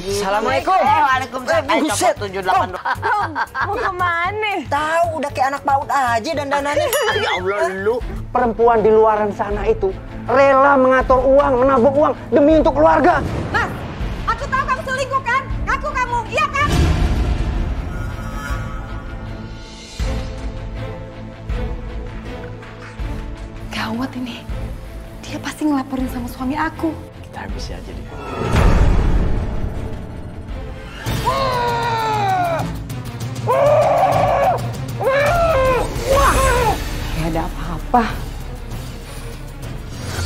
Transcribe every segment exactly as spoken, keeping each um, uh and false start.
Assalamualaikum. Eh, waalaikumsalam. Eh, buset. tujuh delapan dua. Mau kemana? Tahu, udah kayak anak paut aja dandanannya. Ya Allah, lu. Perempuan di luaran sana itu rela mengatur uang, menabung uang demi untuk keluarga. Mas, aku tahu kamu selingkuh kan? Ngaku kamu, iya kan? Gawat ini. Dia pasti ngelaporin sama suami aku. Kita habisi aja dia. Gak ada apa-apa.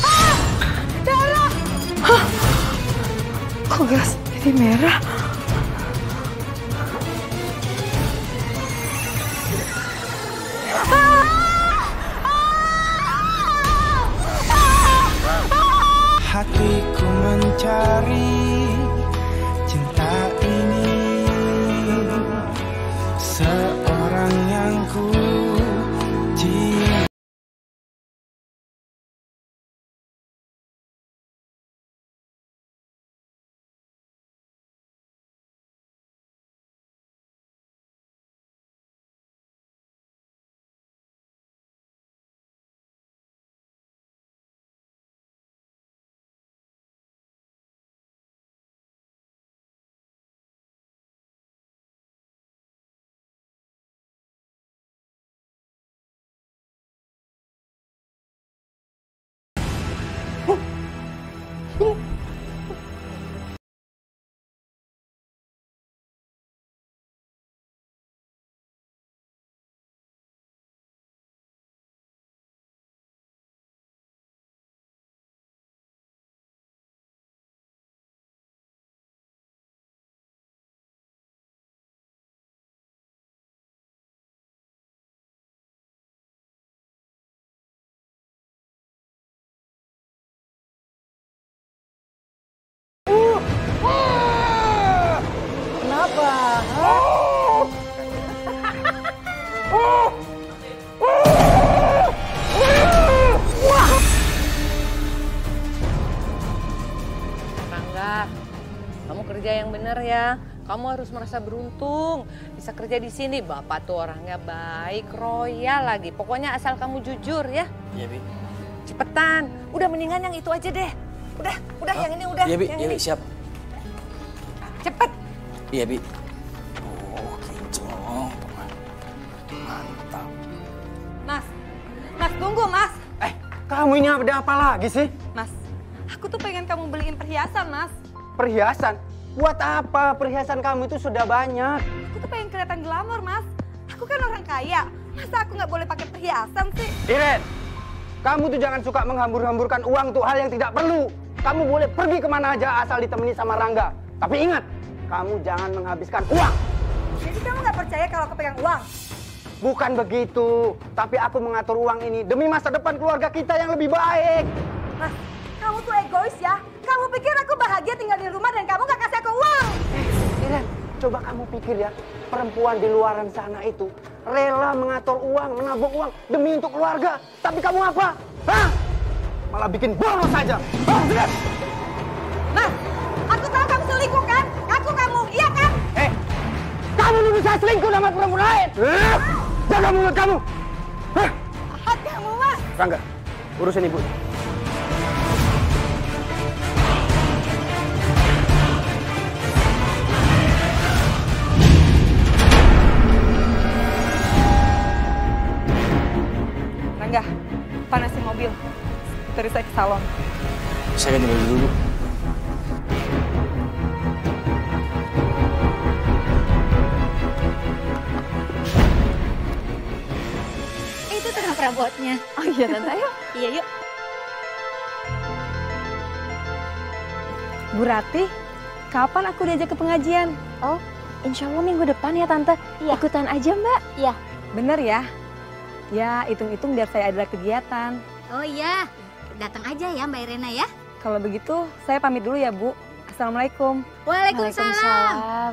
Ah, darah. Hah? Kok gas jadi merah? Hatiku mencari cinta ini, seorang yang ku cinta. Kamu kerja yang benar ya. Kamu harus merasa beruntung bisa kerja di sini. Bapak tuh orangnya baik, royal lagi. Pokoknya asal kamu jujur ya. Iya, Bi. Cepetan. Udah mendingan yang itu aja deh. Udah, udah. Hah? Yang ini udah. Iya, Bi. Iya, Bi. Siap. Cepet. Iya, Bi. Oh, kincong. Mantap. Mas, Mas tunggu, Mas. Eh, kamu ini ada apa lagi sih? Mas, aku tuh pengen kamu beliin perhiasan, Mas. Perhiasan? Buat apa? Perhiasan kamu itu sudah banyak. Aku tuh pengen kelihatan glamor, Mas. Aku kan orang kaya. Masa aku nggak boleh pakai perhiasan sih? Iren, kamu tuh jangan suka menghambur-hamburkan uang untuk hal yang tidak perlu. Kamu boleh pergi kemana aja asal ditemani sama Rangga. Tapi ingat, kamu jangan menghabiskan uang. Jadi kamu nggak percaya kalau aku pegang uang? Bukan begitu. Tapi aku mengatur uang ini demi masa depan keluarga kita yang lebih baik. Mas, kamu tuh egois ya. Kamu pikir aku bahagia tinggal di rumah dan kamu gak kasih aku uang? Eh, Iren, coba kamu pikir ya, perempuan di luaran sana itu rela mengatur uang, menabung uang demi untuk keluarga. Tapi kamu apa? Hah? Malah bikin boros saja. Hah, Iren? Mas, aku tahu kamu selingkuh kan? Aku kamu, iya kan? Eh, kamu ini bisa selingkuh sama perempuan lain. Eh, jaga mulut kamu. Hah? Jahat kamu, Mas. Rangga, urusin ibu. Panasin mobil, terus saya ke salon. Saya ganti baju dulu. Eh, itu tengah perabotnya. Oh iya, Tante, ayo. Iya, yuk. Bu Ratih, kapan aku diajak ke pengajian? Oh, insya Allah minggu depan ya, Tante. Ya. Ikutan aja, Mbak. Iya. Bener ya? Ya, hitung-hitung biar saya ada kegiatan. Oh iya, datang aja ya Mbak Irena ya. Kalau begitu, saya pamit dulu ya Bu. Assalamualaikum. Waalaikumsalam. Waalaikumsalam.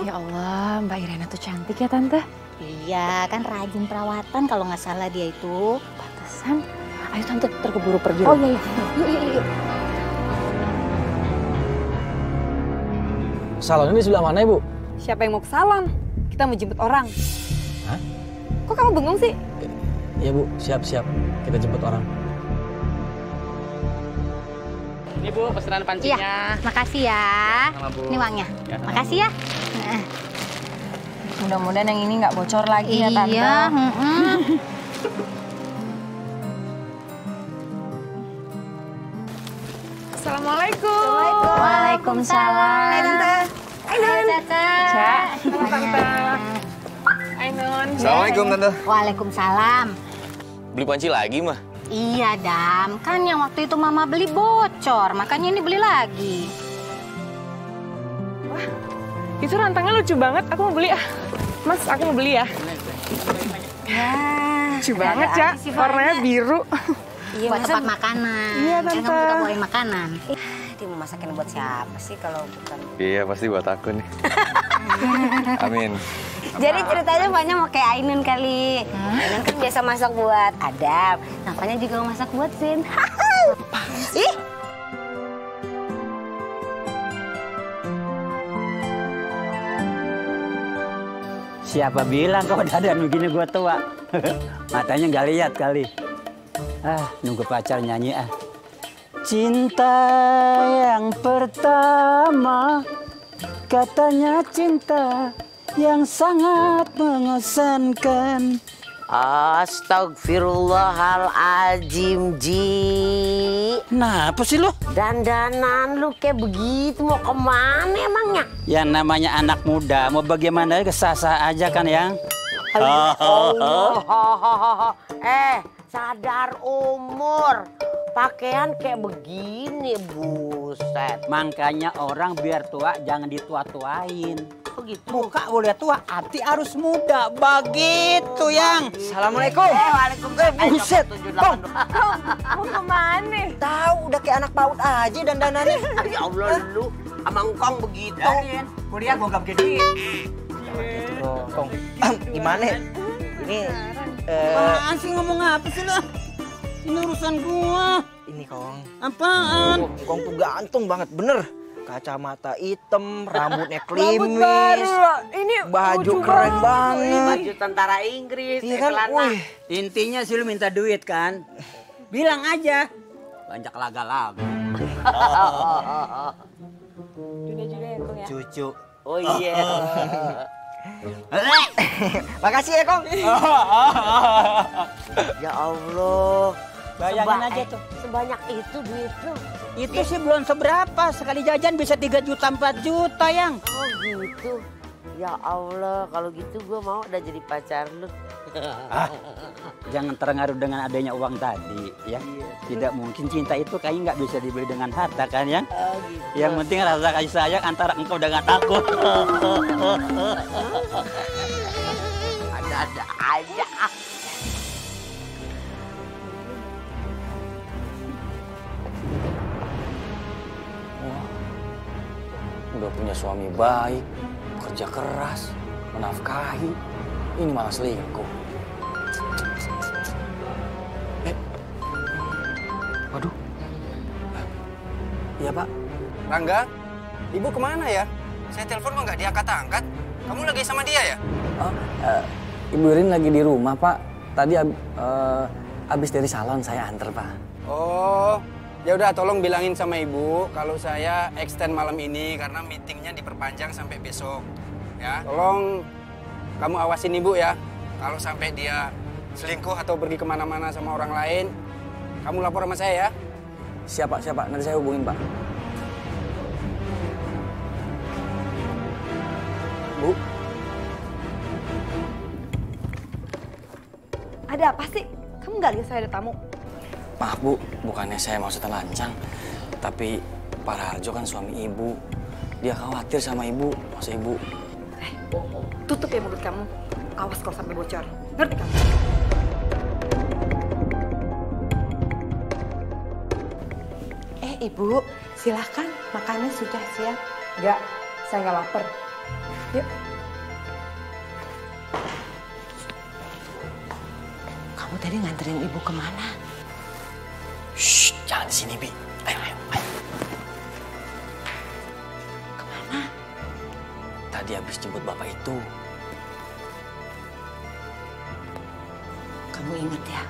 Ya Allah, Mbak Irena tuh cantik ya Tante. Iya, kan rajin perawatan kalau nggak salah dia itu. Pantesan. Ayo Tante, terkeburu pergi. Oh iya, iya. Yuk, yuk, yuk. Salonnya di sebelah mana, Ibu? Siapa yang mau ke salon? Kita mau jemput orang. Hah? Kok kamu bengong sih? Iya, Bu. Siap-siap. Kita jemput orang. Ini, Bu, pesanan pancinya. Iya, makasih ya. Sama, Bu. Ini uangnya. Ya, makasih ya. Nah. Mudah-mudahan yang ini nggak bocor lagi iya, ya, Tante. Iya. Mm-mm. Assalamualaikum. Waalaikumsalam. Hai, Tante. Hai, Nun. Halo, Tante. Hai, Nun. Assalamualaikum, Tante. Waalaikumsalam. Beli panci lagi, Mah? Iya, Dam. Kan yang waktu itu Mama beli bocor, makanya ini beli lagi. Wah, itu rantangnya lucu banget. Aku mau beli, ah. Mas, aku mau beli, ya. Wah, lucu banget, Cak. Warnanya biru. Iya, buat masa tempat makanan. Iya, Tante. Kan kita bawain makanan. Dia mau masakin buat siapa sih kalau bukan? Iya, pasti buat aku nih. Amin. Jadi ceritanya banyak mau kayak Ainun kali. Hmm? Ainun kan biasa masak buat Adam. Nampaknya juga mau masak buat Zin. Ih! Siapa bilang kok dadan begini gua tua? Matanya nggak lihat kali. Ah, nunggu pacar nyanyi ah. Cinta yang pertama, katanya cinta yang sangat mengesankan. Astagfirullahaladzim, Ji. Nah, apa sih lo? Dandanan lu kayak begitu, mau kemana emangnya? Yang namanya anak muda, mau bagaimana kesasah aja kan, yang? Oh, oh, oh, oh. Eh, sadar umur. Pakaian kayak begini, buset. Makanya orang biar tua jangan ditua-tuain. Begitu. Muka boleh tua, hati harus muda. Begitu, oh, yang. Assalamualaikum. Eh, waalaikumsalam. Eh, buset. Bang, mau kemana? Tahu, udah kayak anak paut aja dandanannya. Ya Allah, lu sama engkong begitu. Kan? Kuliah gue gak begini. Engkong. Gimana? Ini, eh... Apaan sih ngomong apa sih lo? Ini urusan gua. Ini, Kong. Apaan? Oh, Kong tuh ganteng banget, bener. Kacamata hitam, rambutnya klimis. Rambut baru. Ini baju keren banget. banget. Baju tentara Inggris. Iya kan? Wih. Intinya sih lu minta duit kan? Bilang aja. Banyak laga-laga. Dunia juga ya, Kong ya? Cucu. Oh iya. Makasih ya, Kong. Ya Allah. Bayangin Seba aja tuh. Sebanyak itu duit lu. Itu sih belum seberapa. Sekali jajan bisa tiga juta, empat juta, yang. Oh gitu. Ya Allah, kalau gitu gue mau udah jadi pacar lu. Ah, jangan terpengaruh dengan adanya uang tadi, ya. Iya. Tidak mungkin cinta itu kayaknya nggak bisa dibeli dengan harta, kan, yang? Oh, gitu. Yang penting rasa kasih sayang antara engkau dengan aku. Ada-ada aja. Udah punya suami baik, kerja keras, menafkahi, ini malah selingkuh. Eh, waduh, iya Pak. Rangga, Ibu kemana ya? Saya telepon kok nggak diangkat-angkat. Kamu lagi sama dia ya? Oh, uh, Ibu Rin lagi di rumah Pak. Tadi uh, abis dari salon saya antar Pak. Oh. Ya udah, tolong bilangin sama Ibu kalau saya extend malam ini karena meetingnya diperpanjang sampai besok. Ya, tolong kamu awasin Ibu ya. Kalau sampai dia selingkuh atau pergi kemana-mana sama orang lain, kamu lapor sama saya ya. Siap Pak, siap Pak. Nanti saya hubungin Pak. Bu, ada apa sih? Kamu nggak lihat saya ada tamu? Maaf Bu, bukannya saya maksud lancang, tapi Pak Harjo kan suami Ibu, dia khawatir sama Ibu, maksud Ibu. Eh, tutup ya mulut kamu, awas kalau sampai bocor, ngerti kamu? Eh Ibu, silahkan, makannya sudah siap. Enggak, saya nggak lapar. Yuk. Kamu tadi nganterin Ibu kemana? Shh, jangan di sini, Bi. Ayo, ayo, ayo. Kemana? Tadi habis jemput bapak itu. Kamu ingat ya,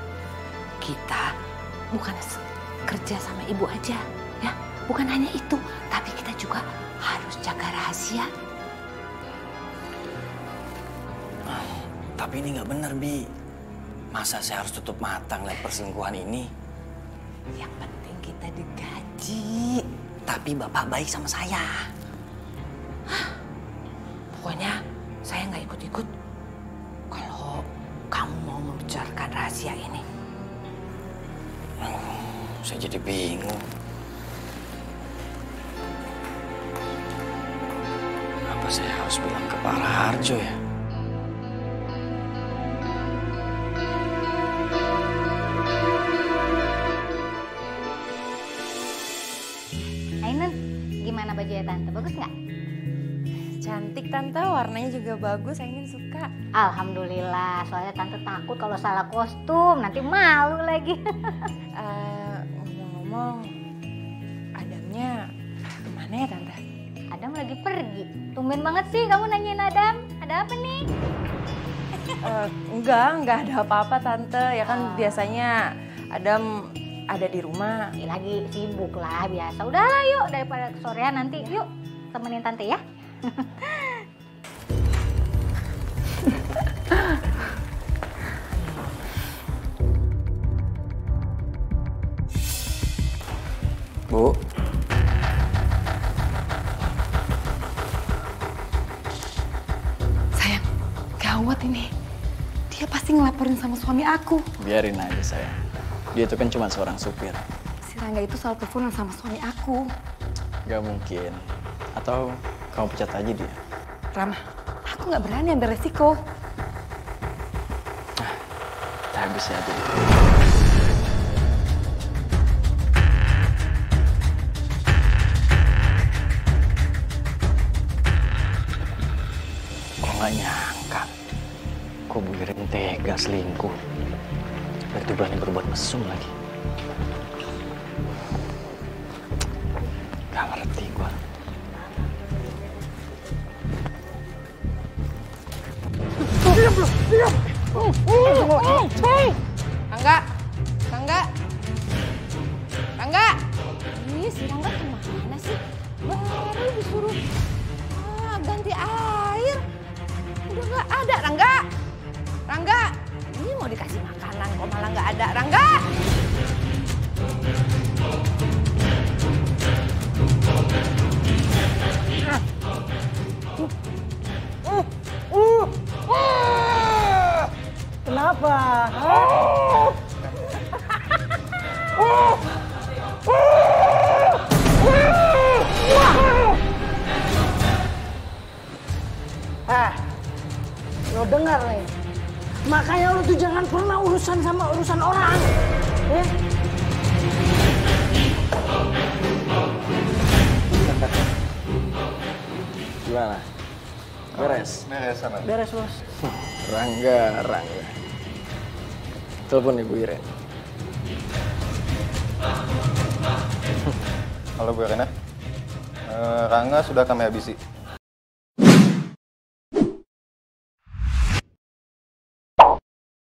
kita bukan kerja sama ibu aja, ya. Bukan hanya itu, tapi kita juga harus jaga rahasia. Ah, tapi ini nggak benar, Bi. Masa saya harus tutup mata ngeliat perselingkuhan ini? Yang penting kita digaji. Tapi bapak baik sama saya. Hah? Pokoknya saya nggak ikut-ikut kalau kamu mau membicarakan rahasia ini. Oh, saya jadi bingung. Apa saya harus bilang ke Pak Harjo ya? Ainun, gimana bajunya Tante? Bagus nggak? Cantik Tante, warnanya juga bagus, Ainun suka. Alhamdulillah, soalnya Tante takut kalau salah kostum, nanti malu lagi. Ngomong-ngomong, uh, Adamnya kemana ya Tante? Adam lagi pergi, tumben banget sih kamu nanyain Adam, ada apa nih? Uh, enggak, enggak ada apa-apa Tante, ya kan uh. biasanya Adam ada di rumah. Ya, lagi sibuk lah biasa, udahlah yuk daripada kesorean nanti, yuk temenin Tante ya. Bu, sayang, gawat ini. Dia pasti ngelaporin sama suami aku. Biarin aja sayang. Dia itu kan cuma seorang supir. Si Rangga itu soal teleponan sama suami aku. Gak mungkin. Atau kamu pecat aja dia. Rama, aku nggak berani ambil resiko. Nah, kita habisnya aja. Kok nggak nyangka? Kok Bu Irin tega selingkuh? Berarti berani berbuat mesum lagi. Nggak ngerti gua. Diam lu, diam. Tangga, tangga, tangga. Ini si Tangga kemana sih? Baru disuruh ah, ganti air, udah nggak ada. Rangga, Rangga, ini mau dikasih makanan kok malah nggak ada. Rangga. Kenapa? Oh. Oh. Oh. Oh. Eh, lo dengar nih. Makanya lo tuh jangan pernah urusan sama urusan orang. Ya? Gimana? Beres? Beres sama. Beres, Bos. Rangga, Rangga. Telepon Ibu Iren. Halo Bu Irena, e, Rangga sudah kami habisi.